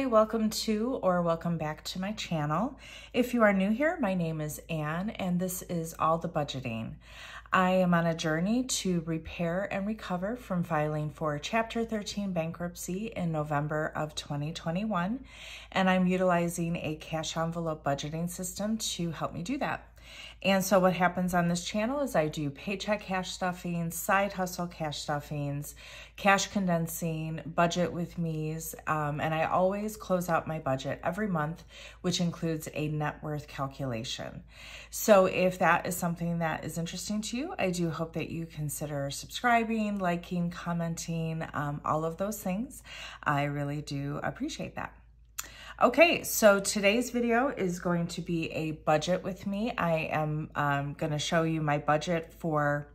Hi, welcome to or welcome back to my channel. If you are new here, my name is Anne and this is All the Budgeting. I am on a journey to repair and recover from filing for Chapter 13 bankruptcy in November of 2021, and I'm utilizing a cash envelope budgeting system to help me do that. And so what happens on this channel is I do paycheck cash stuffings, side hustle cash stuffings, cash condensing, budget with me's, and I always close out my budget every month, which includes a net worth calculation. So if that is something that is interesting to you, I do hope that you consider subscribing, liking, commenting, all of those things. I really do appreciate that. Okay, so today's video is going to be a budget with me. I am going to show you my budget for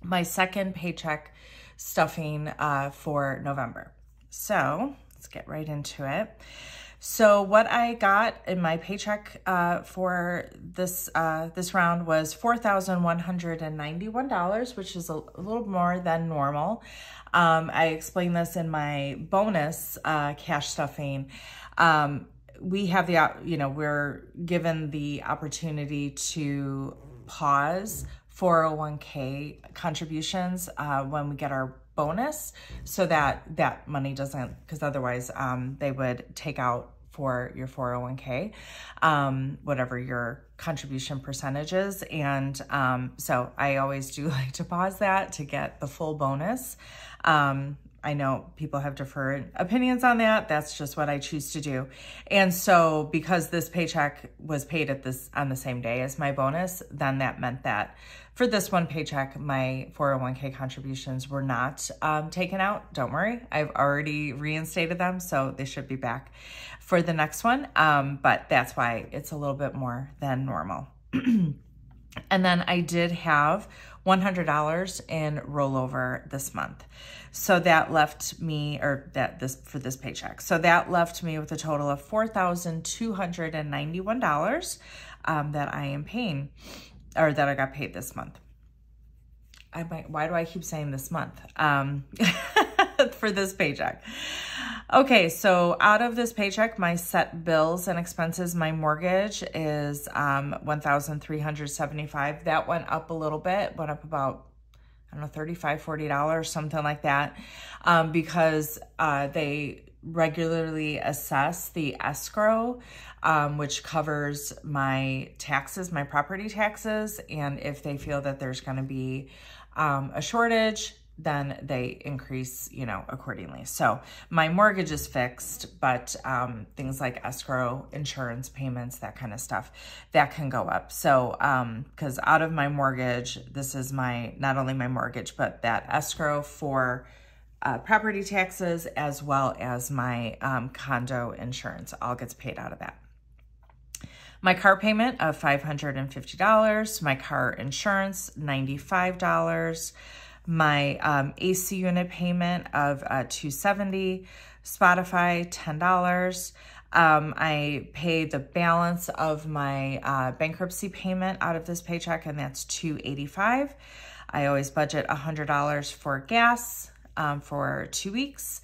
my second paycheck stuffing for November. So let's get right into it. So what I got in my paycheck for this round was $4,191, which is a little more than normal. I explained this in my bonus cash stuffing. We have the, we're given the opportunity to pause 401k contributions when we get our bonus, so that money doesn't, because otherwise they would take out for your 401k, whatever your contribution percentage is. And so I always do like to pause that to get the full bonus. I know people have different opinions on that. That's just what I choose to do. And so because this paycheck was paid on the same day as my bonus, then that meant that for this one paycheck, my 401k contributions were not taken out. Don't worry, I've already reinstated them, so they should be back for the next one. But that's why it's a little bit more than normal. And then I did have $100 in rollover this month. So that left me, for this paycheck. So that left me with a total of $4,291 that I am paying, or that I got paid this month. Why do I keep saying this month? For this paycheck. Okay, so out of this paycheck, my set bills and expenses, my mortgage is $1,375. That went up a little bit, went up about, I don't know, $35, $40, something like that, because they regularly assess the escrow, which covers my taxes, my property taxes, and if they feel that there's going to be a shortage, then they increase, accordingly. So my mortgage is fixed, but things like escrow, insurance payments, that kind of stuff, that can go up. So because out of my mortgage, this is not only my mortgage, but that escrow for property taxes, as well as my condo insurance, all gets paid out of that. My car payment of $550, my car insurance, $95, my AC unit payment of $270, Spotify, $10. I pay the balance of my bankruptcy payment out of this paycheck, and that's $285. I always budget $100 for gas for 2 weeks.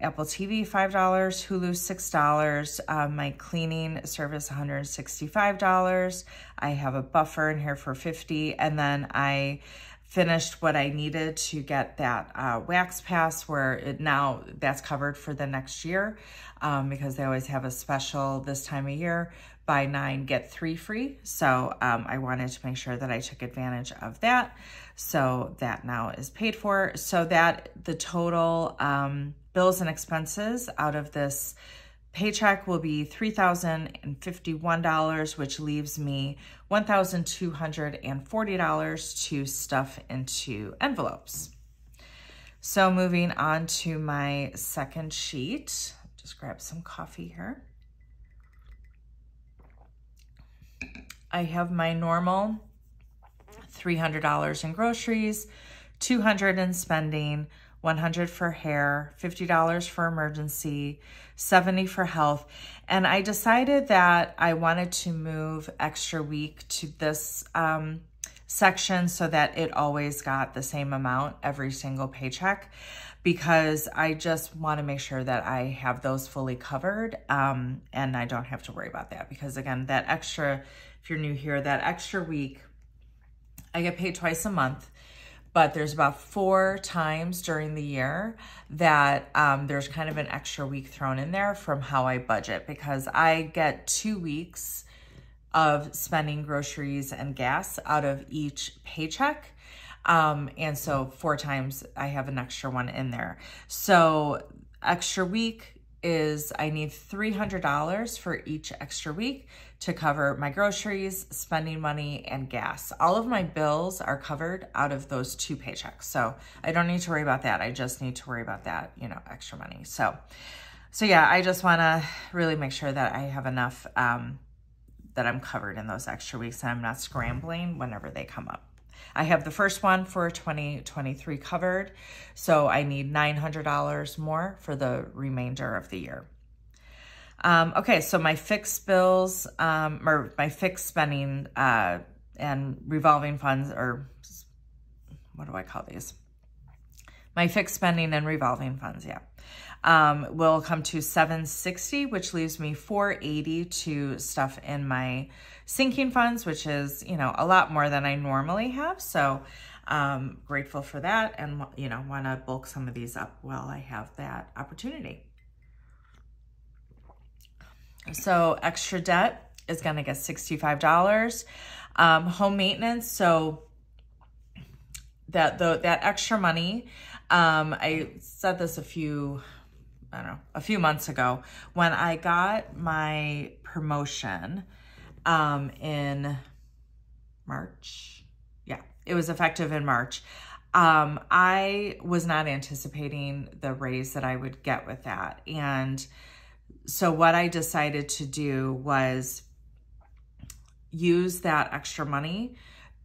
Apple TV, $5, Hulu, $6, my cleaning service, $165. I have a buffer in here for $50, and then I finished what I needed to get that wax pass, where now that's covered for the next year, because they always have a special this time of year, buy 9, get 3 free. So I wanted to make sure that I took advantage of that. So that now is paid for. So that the total bills and expenses out of this paycheck will be $3,051, which leaves me $1,240 to stuff into envelopes. So moving on to my second sheet, just grab some coffee here. I have my normal $300 in groceries, $200 in spending, $100 for hair, $50 for emergency, $70 for health. And I decided that I wanted to move extra week to this section so that it always got the same amount every single paycheck, because I just want to make sure that I have those fully covered and I don't have to worry about that. Because again, that extra, if you're new here, that extra week, I get paid twice a month, but there's about 4 times during the year that there's kind of an extra week thrown in there from how I budget, because I get 2 weeks of spending groceries and gas out of each paycheck. And so 4 times I have an extra one in there. So extra week is I need $300 for each extra week to cover my groceries, spending money, and gas. All of my bills are covered out of those 2 paychecks. So I don't need to worry about that. I just need to worry about that, you know, extra money. So yeah, I just wanna really make sure that I have enough that I'm covered in those extra weeks and I'm not scrambling whenever they come up. I have the first one for 2023 covered, so I need $900 more for the remainder of the year. Okay, so my fixed bills, or my fixed spending and revolving funds, or what do I call these? My fixed spending and revolving funds, yeah, will come to $760, which leaves me $480 to stuff in my sinking funds, which is, you know, a lot more than I normally have. So grateful for that, and, you know, want to bulk some of these up while I have that opportunity. So extra debt is going to get $65. Home maintenance, so that extra money, I said this a few months ago when I got my promotion in March. Yeah, it was effective in March. I was not anticipating the raise that I would get with that. And so what I decided to do was use that extra money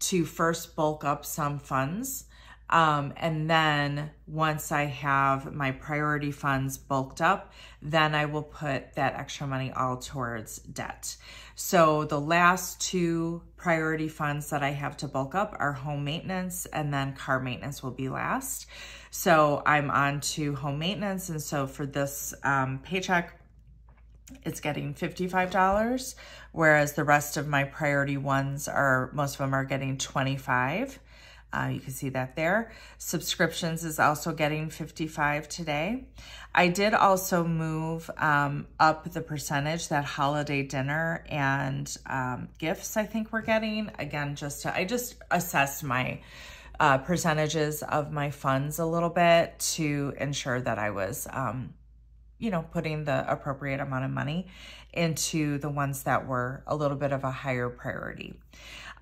to first bulk up some funds. And then once I have my priority funds bulked up, then I will put that extra money all towards debt. So the last 2 priority funds that I have to bulk up are home maintenance, and then car maintenance will be last. So I'm on to home maintenance. And so for this paycheck, it's getting $55, whereas the rest of my priority ones are, most of them are getting $25. You can see that there. Subscriptions is also getting $55 today. I did also move up the percentage that holiday dinner and gifts I think we're getting. Again, I just assessed my percentages of my funds a little bit to ensure that I was you know, putting the appropriate amount of money into the ones that were a little bit of a higher priority.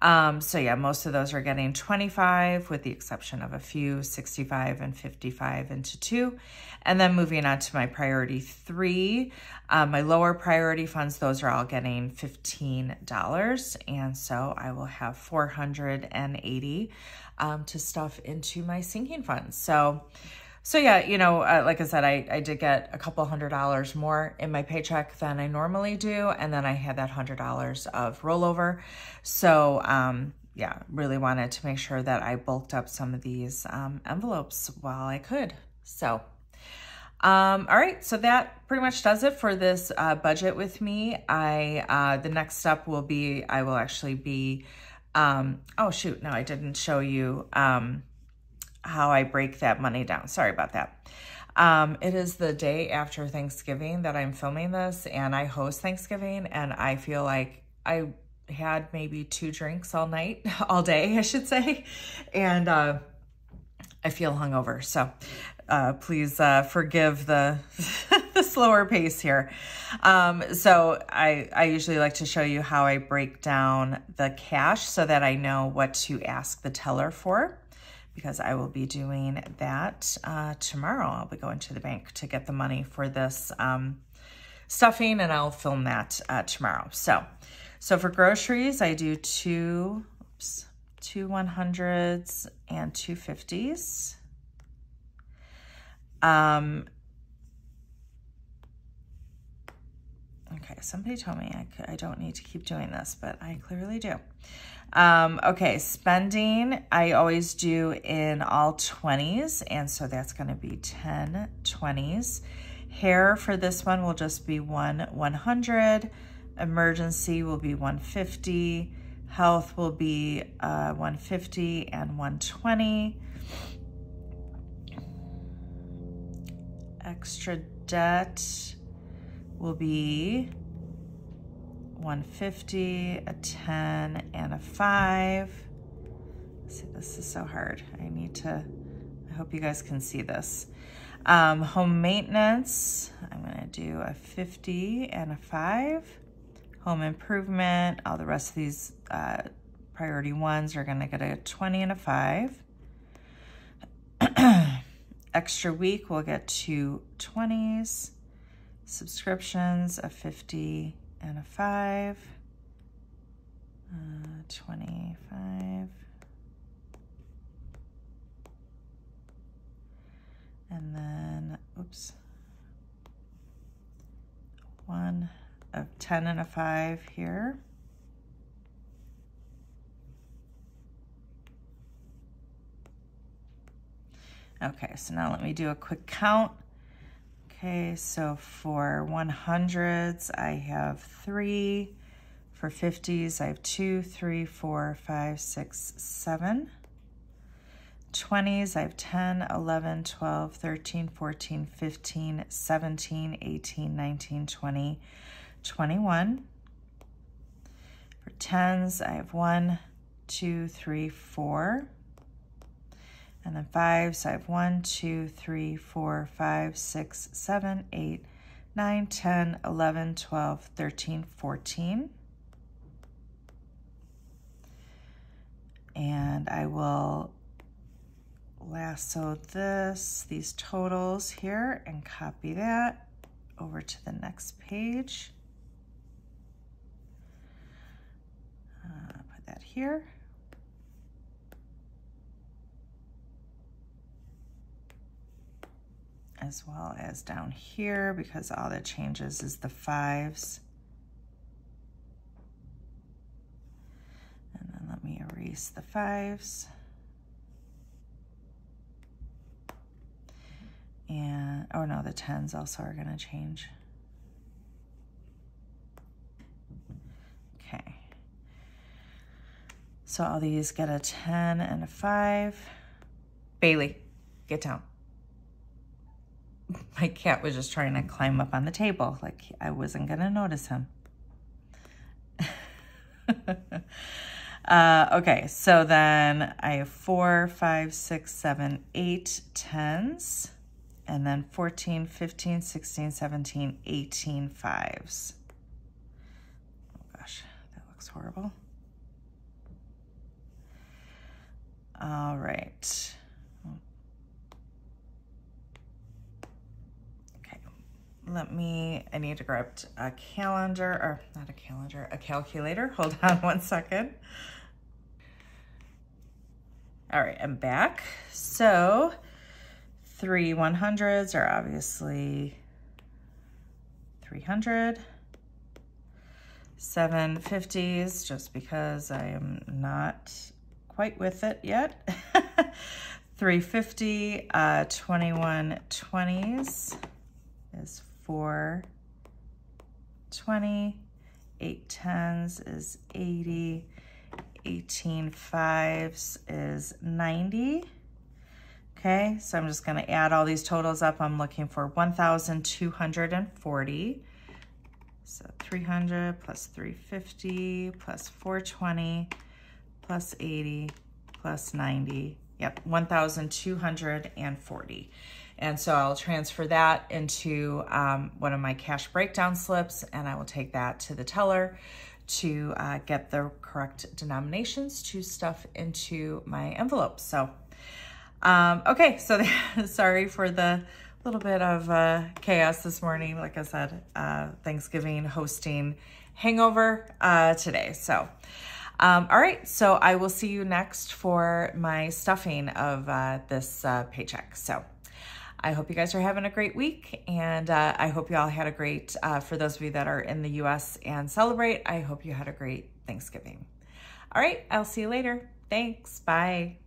So yeah, most of those are getting $25, with the exception of a few, $65 and $55 into 2. And then moving on to my priority 3, my lower priority funds, those are all getting $15. And so I will have $480 to stuff into my sinking funds. So yeah, you know, like I said, I did get a couple $100 more in my paycheck than I normally do. And then I had that $100 of rollover. So yeah, really wanted to make sure that I bulked up some of these envelopes while I could. So, all right, so that pretty much does it for this budget with me. The next step will be, I will actually be, oh shoot, no, I didn't show you how I break that money down. Sorry about that. It is the day after Thanksgiving that I'm filming this, and I host Thanksgiving, and I feel like I had maybe 2 drinks all day, I should say. And I feel hungover. So please forgive the the slower pace here. So I usually like to show you how I break down the cash so that I know what to ask the teller for, because I will be doing that tomorrow. I'll be going to the bank to get the money for this stuffing, and I'll film that tomorrow. So for groceries, I do 2 100s and 250s. Okay, somebody told me I don't need to keep doing this, but I clearly do. Okay, spending I always do in all 20s, and so that's going to be 10 20s. Hair for this one will just be 1 100. Emergency will be 150. Health will be 150 and 120. Extra debt will be 150, a 10, and a 5. See, this is so hard. I hope you guys can see this. Home maintenance, I'm gonna do a 50 and a 5. Home improvement, all the rest of these priority ones are gonna get a 20 and a 5. Extra week, we'll get 2 20s. Subscriptions, a 50 and a 5, 25, and then, oops, 1 of 10 and a 5 here. Okay, so now let me do a quick count. Okay, so for 100s, I have 3. For 50s, I have 2, 3, 4, 5, 6, 7. 20s, I have 10, 11, 12, 13, 14, 15, 17, 18, 19, 20, 21. For 10s, I have 1, 2, 3, 4. And then 5s, so I have 1, 2, 3, 4, 5, 6, 7, 8, 9, 10, 11, 12, 13, 14. And I will lasso these totals here and copy that over to the next page. Put that here. As well as down here, because all that changes is the 5s. And then let me erase the 5s. And, oh no, the 10s also are gonna change. Okay. So all these get a 10 and a 5. Bailey, get down. My cat was just trying to climb up on the table. Like, I wasn't going to notice him. Okay, so then I have 4, 5, 6, 7, 8 10s. And then 14, 15, 16, 17, 18 5s. Oh, gosh, that looks horrible. All right. Let me, I need to grab a calendar, or not a calendar, a calculator. Hold on one second. All right, I'm back. So 3 100s are obviously 300. 7 50s, just because I am not quite with it yet. 350, 21 20s is 4 20, 8 10s is 80, 18 5s is 90. Okay, so I'm just gonna add all these totals up. I'm looking for 1,240. So 300 plus 350 plus 420 plus 80 plus 90. Yep, 1,240. And so I'll transfer that into one of my cash breakdown slips, and I will take that to the teller to get the correct denominations to stuff into my envelope. So, okay, so sorry for the little bit of chaos this morning. Like I said, Thanksgiving hosting hangover today, so. All right, so I will see you next for my stuffing of this paycheck, so. I hope you guys are having a great week, and I hope you all had a great, for those of you that are in the U.S. and celebrate, I hope you had a great Thanksgiving. All right, I'll see you later. Thanks. Bye.